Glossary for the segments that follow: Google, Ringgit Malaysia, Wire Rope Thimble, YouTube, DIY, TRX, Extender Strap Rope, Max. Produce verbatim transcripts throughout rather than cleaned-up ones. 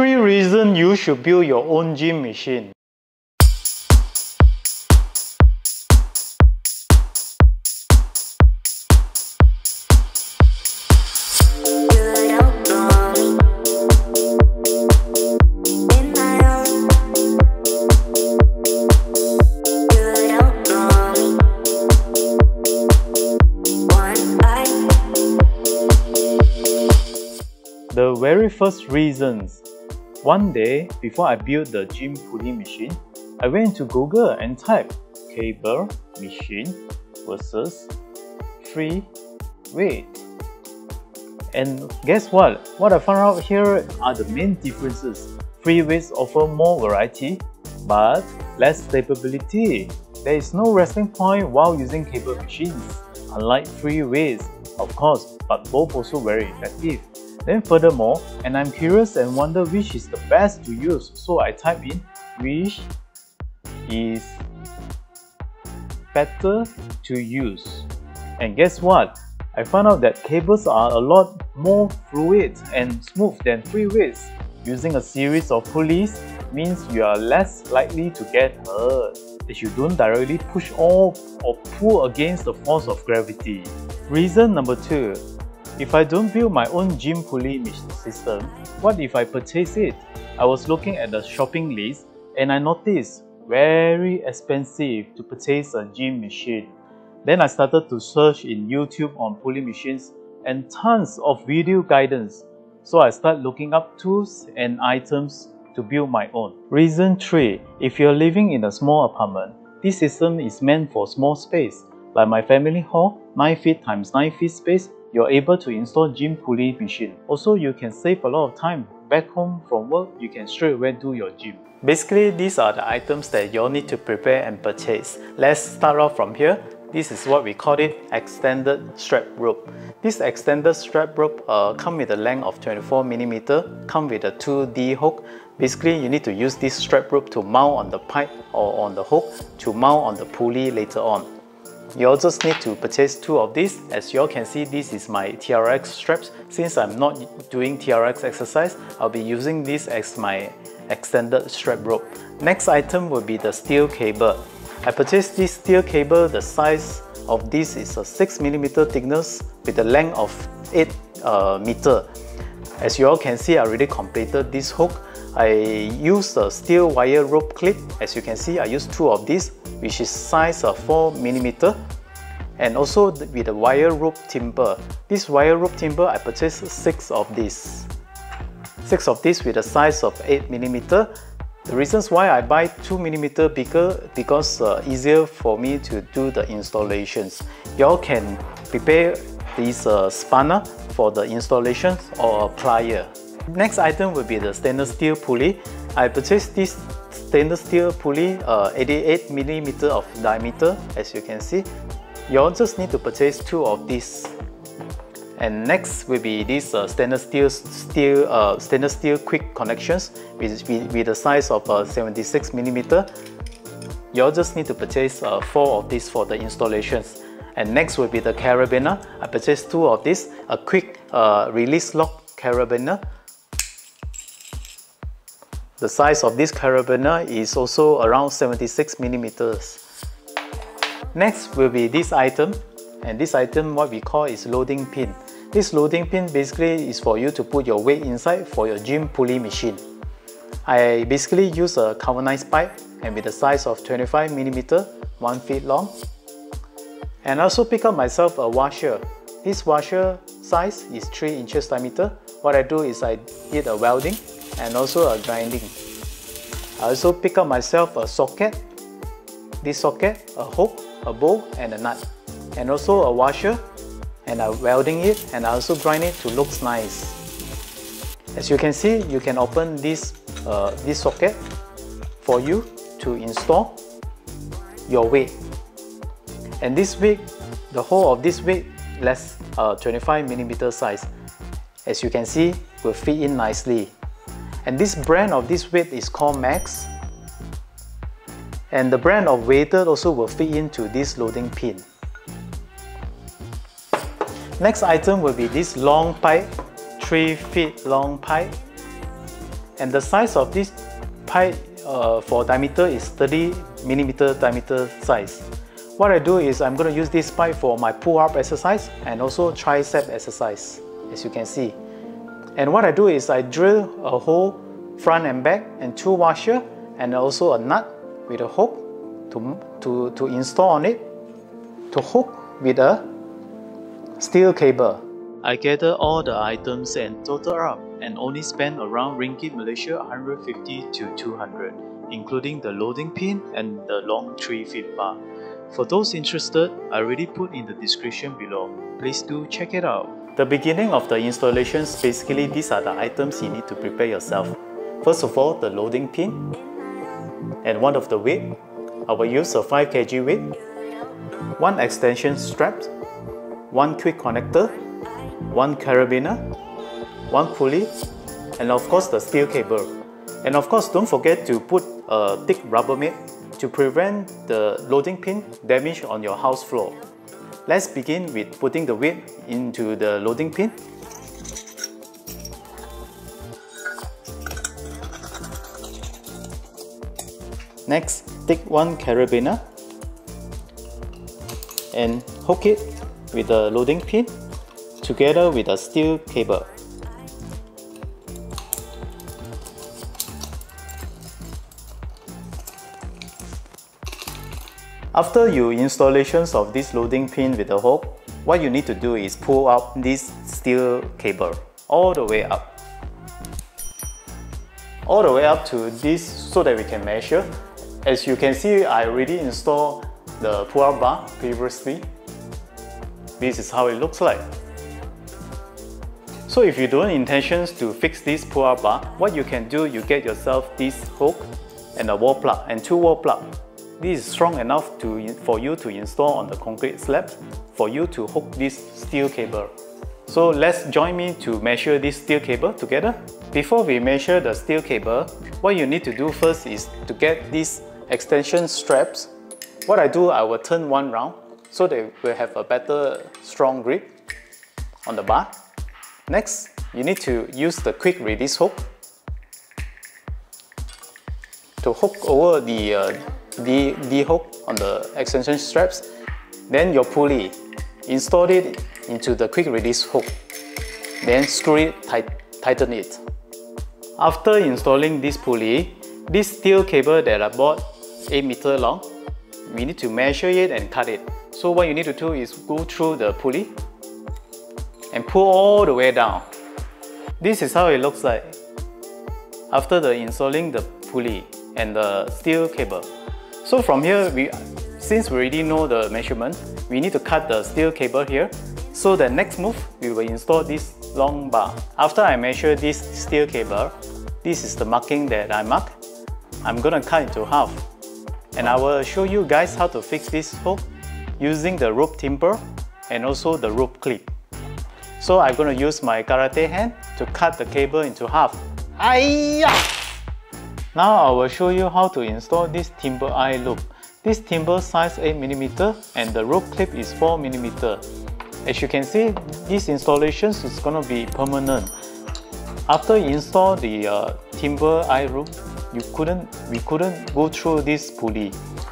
Three reasons you should build your own gym machine. The very first reasons. One day, before I built the gym pulley machine, I went to Google and typed cable machine versus free weight. And guess what? What I found out here are the main differences. Free weights offer more variety, but less stability. There is no resting point while using cable machines, unlike free weights, of course, but both also very effective. Then furthermore, and I'm curious and wonder which is the best to use, so I type in which is better to use. And guess what? I found out that cables are a lot more fluid and smooth than free weights. Using a series of pulleys means you are less likely to get hurt, as you don't directly push off or pull against the force of gravity. Reason number two. If I don't build my own gym pulley system, what if I purchase it? I was looking at the shopping list and I noticed very expensive to purchase a gym machine. Then I started to search in YouTube on pulley machines and tons of video guidance. So I started looking up tools and items to build my own. Reason three. If you're living in a small apartment, this system is meant for small space. Like my family hall, nine feet times nine feet space, you're able to install gym pulley machine. Also, you can save a lot of time. Back home from work, you can straight away do your gym. Basically, these are the items that you'll need to prepare and purchase. Let's start off from here. This is what we call it, extended strap rope. This extended strap rope uh, come with a length of twenty-four millimeters, come with a two D hook. Basically, you need to use this strap rope to mount on the pipe or on the hook to mount on the pulley later on. You also need to purchase two of these. As you all can see, this is my T R X straps. Since I'm not doing T R X exercise, I'll be using this as my extended strap rope. Next item will be the steel cable. I purchased this steel cable. The size of this is a six millimeter thickness with a length of eight meters. As you all can see, I already completed this hook. I used a steel wire rope clip. As you can see, I used two of these, which is size of four millimeters, and also with the wire rope timber. This wire rope timber, I purchased six of these. Six of these with a size of eight millimeters. The reasons why I buy two millimeter bigger, because uh, easier for me to do the installations. Y'all can prepare this uh, spanner for the installations or a plier. Next item will be the stainless steel pulley. I purchased this stainless steel pulley, uh, eighty-eight millimeters of diameter, as you can see. You also need to purchase two of these. And next will be these uh, stainless steel steel uh, stainless steel quick connections with with, with a size of uh, seventy-six millimeters. You also need to purchase uh, four of these for the installations. And next will be the carabiner. I purchased two of these, a quick uh, release lock carabiner. The size of this carabiner is also around seventy-six millimeters. Next will be this item, and this item what we call is loading pin. This loading pin basically is for you to put your weight inside for your gym pulley machine. I basically use a galvanized pipe and with a size of twenty-five millimeters, one feet long. And I also pick up myself a washer. This washer size is three inches diameter. What I do is I did a welding and also a grinding. I also pick up myself a socket, this socket, a hook, a bolt and a nut, and also a washer, and I'm welding it and I also grind it to looks nice. As you can see, you can open this, uh, this socket for you to install your weight. And this weight, the whole of this weight, less uh, twenty-five millimeter size, as you can see, will fit in nicely. And this brand of this weight is called Max. And the brand of weighted also will fit into this loading pin. Next item will be this long pipe, three feet long pipe. and the size of this pipe uh, for diameter is thirty millimeter diameter size. What I do is I'm going to use this pipe for my pull-up exercise and also tricep exercise, as you can see. And what I do is I drill a hole front and back and two washer and also a nut with a hook to, to, to install on it, to hook with a steel cable. I gather all the items and total up and only spend around Ringgit Malaysia one hundred fifty to two hundred, including the loading pin and the long three feet bar. For those interested, I already put in the description below. Please do check it out. The beginning of the installations, basically these are the items you need to prepare yourself. First of all, the loading pin and one of the weight. I will use a five kilogram weight, one extension strap, one quick connector, one carabiner, one pulley, and of course the steel cable. And of course, don't forget to put a thick rubber mat to prevent the loading pin damage on your house floor. Let's begin with putting the weight into the loading pin. Next, take one carabiner and hook it with the loading pin together with a steel cable. After your installations of this loading pin with the hook, what you need to do is pull up this steel cable all the way up. All the way up to this so that we can measure. As you can see, I already installed the pull-up bar previously. This is how it looks like. So if you don't intention to fix this pull-up bar, what you can do, you get yourself this hook and a wall plug and two wall plugs. This is strong enough to, for you to install on the concrete slab for you to hook this steel cable. So let's join me to measure this steel cable together. Before we measure the steel cable, what you need to do first is to get these extension straps. What I do, I will turn one round so that we'll have a better strong grip on the bar. Next, you need to use the quick release hook to hook over the uh, D, D hook on the extension straps. Then your pulley, install it into the quick release hook. Then screw it tight, tighten it. After installing this pulley, this steel cable that I bought, eight meter long, we need to measure it and cut it. So what you need to do is go through the pulley and pull all the way down. This is how it looks like after the installing the pulley and the steel cable. So from here, we, since we already know the measurement, we need to cut the steel cable here. So the next move, we will install this long bar. After I measure this steel cable, this is the marking that I mark. I'm gonna cut into half. And I will show you guys how to fix this hook using the rope thimble and also the rope clip. So I'm gonna use my karate hand to cut the cable into half. Aiya! Now I will show you how to install this thimble eye loop. This thimble size eight millimeter and the rope clip is four millimeter. As you can see, this installation is going to be permanent. After you install the uh, thimble eye loop, you couldn't, we couldn't go through this pulley.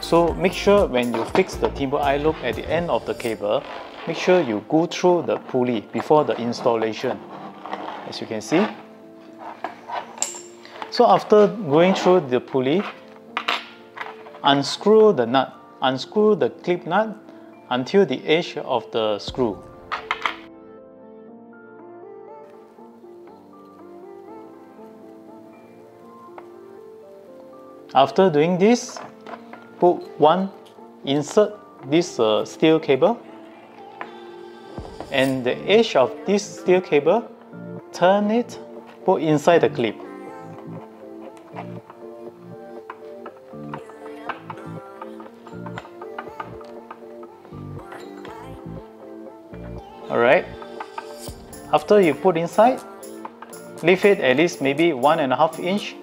So make sure when you fix the thimble eye loop at the end of the cable, make sure you go through the pulley before the installation. As you can see. So after going through the pulley, unscrew the nut, unscrew the clip nut until the edge of the screw. After doing this, put one, insert this uh, steel cable and the edge of this steel cable, turn it, put inside the clip. Alright, after you put inside, leave it at least maybe one and a half inch,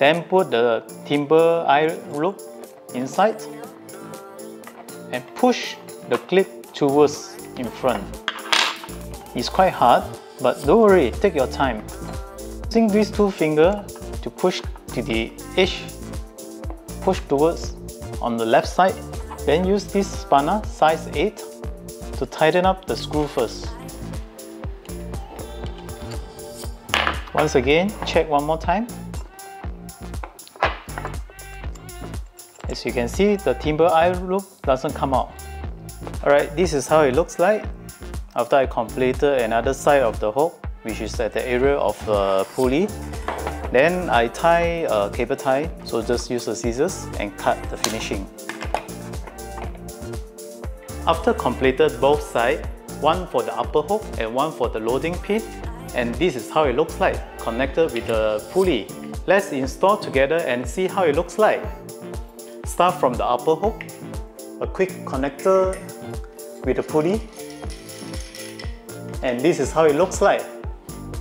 then put the thimble eye loop inside and push the clip towards in front. It's quite hard, but don't worry, take your time. Using these two fingers, to push to the edge, push towards on the left side, then use this spanner size eight to tighten up the screw first. Once again, check one more time. As you can see, the timber eye loop doesn't come out. Alright, this is how it looks like after I completed another side of the hook, which is at the area of the pulley. Then I tie a cable tie, so just use the scissors and cut the finishing. After completed both sides, one for the upper hook and one for the loading pin, and this is how it looks like connected with the pulley. Let's install together and see how it looks like. Start from the upper hook, a quick connector with the pulley, and this is how it looks like.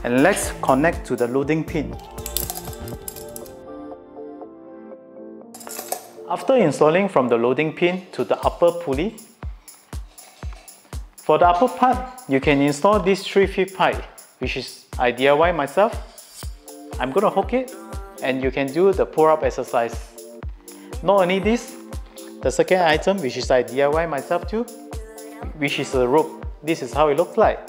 And let's connect to the loading pin. After installing from the loading pin to the upper pulley, for the upper part, you can install this three feet pipe, which is I D I Y myself. I'm gonna hook it, and you can do the pull-up exercise. Not only this, the second item, which is I D I Y myself too, which is a rope. This is how it looks like.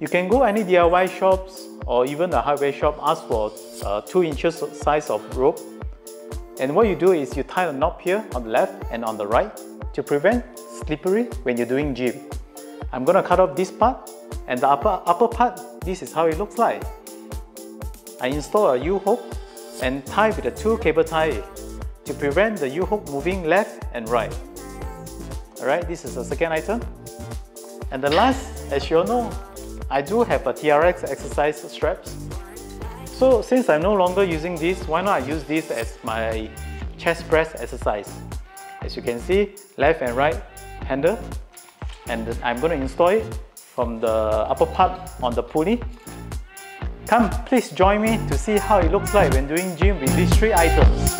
You can go any D I Y shops or even a hardware shop, ask for uh, two inches size of rope. And what you do is you tie a knot here on the left and on the right to prevent slippery when you're doing gym. I'm gonna cut off this part, and the upper, upper part, this is how it looks like. I install a U-hook and tie with the two cable ties to prevent the U-hook moving left and right. Alright, this is the second item. And the last, as you all know, I do have a T R X exercise straps. So since I'm no longer using this, why not I use this as my chest press exercise? As you can see, left and right handle, and I'm going to install it from the upper part on the pulley. Come, please join me to see how it looks like when doing gym with these three items.